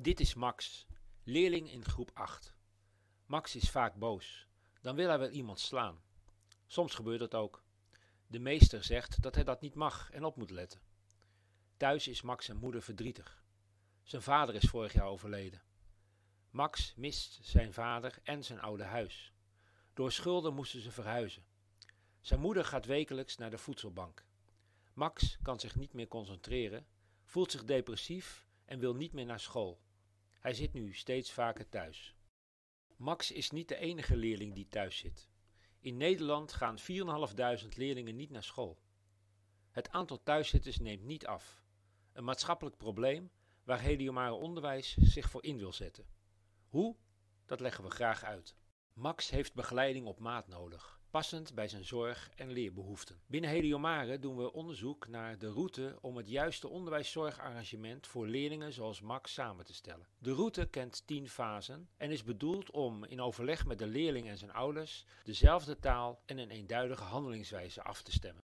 Dit is Max, leerling in groep 8. Max is vaak boos, dan wil hij wel iemand slaan. Soms gebeurt dat ook. De meester zegt dat hij dat niet mag en op moet letten. Thuis is Max zijn moeder verdrietig. Zijn vader is vorig jaar overleden. Max mist zijn vader en zijn oude huis. Door schulden moesten ze verhuizen. Zijn moeder gaat wekelijks naar de voedselbank. Max kan zich niet meer concentreren, voelt zich depressief en wil niet meer naar school. Hij zit nu steeds vaker thuis. Max is niet de enige leerling die thuis zit. In Nederland gaan 4.500 leerlingen niet naar school. Het aantal thuiszitters neemt niet af. Een maatschappelijk probleem waar Heliomare Onderwijs zich voor in wil zetten. Hoe? Dat leggen we graag uit. Max heeft begeleiding op maat nodig, passend bij zijn zorg- en leerbehoeften. Binnen Heliomare doen we onderzoek naar de route om het juiste onderwijs-zorgarrangement voor leerlingen zoals Max samen te stellen. De route kent 10 fasen en is bedoeld om in overleg met de leerling en zijn ouders dezelfde taal en een eenduidige handelingswijze af te stemmen.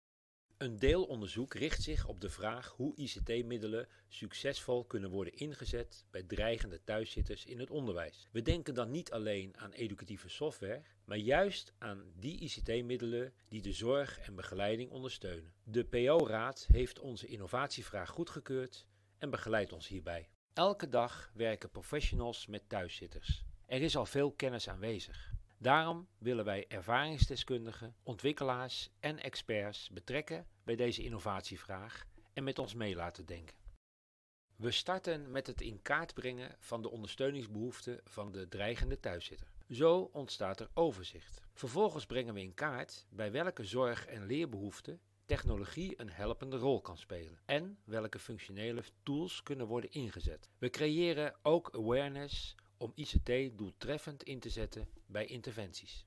Een deelonderzoek richt zich op de vraag hoe ICT-middelen succesvol kunnen worden ingezet bij dreigende thuiszitters in het onderwijs. We denken dan niet alleen aan educatieve software, maar juist aan die ICT-middelen die de zorg en begeleiding ondersteunen. De PO-raad heeft onze innovatievraag goedgekeurd en begeleidt ons hierbij. Elke dag werken professionals met thuiszitters. Er is al veel kennis aanwezig. Daarom willen wij ervaringsdeskundigen, ontwikkelaars en experts betrekken bij deze innovatievraag en met ons mee laten denken. We starten met het in kaart brengen van de ondersteuningsbehoeften van de dreigende thuiszitter. Zo ontstaat er overzicht. Vervolgens brengen we in kaart bij welke zorg- en leerbehoeften technologie een helpende rol kan spelen en welke functionele tools kunnen worden ingezet. We creëren ook awareness om ICT doeltreffend in te zetten bij interventies.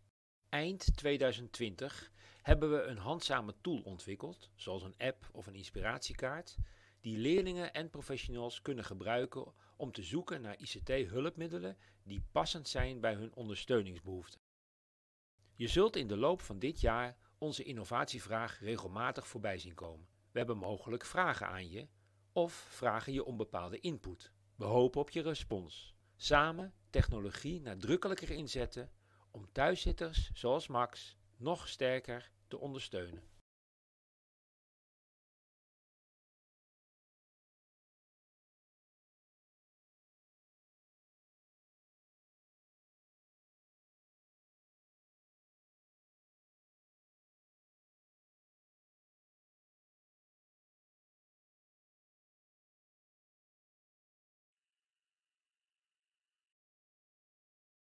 Eind 2020 hebben we een handzame tool ontwikkeld, zoals een app of een inspiratiekaart, die leerlingen en professionals kunnen gebruiken om te zoeken naar ICT-hulpmiddelen die passend zijn bij hun ondersteuningsbehoeften. Je zult in de loop van dit jaar onze innovatievraag regelmatig voorbij zien komen. We hebben mogelijk vragen aan je of vragen je om bepaalde input. We hopen op je respons. Samen technologie nadrukkelijker inzetten om thuiszitters zoals Max nog sterker te ondersteunen.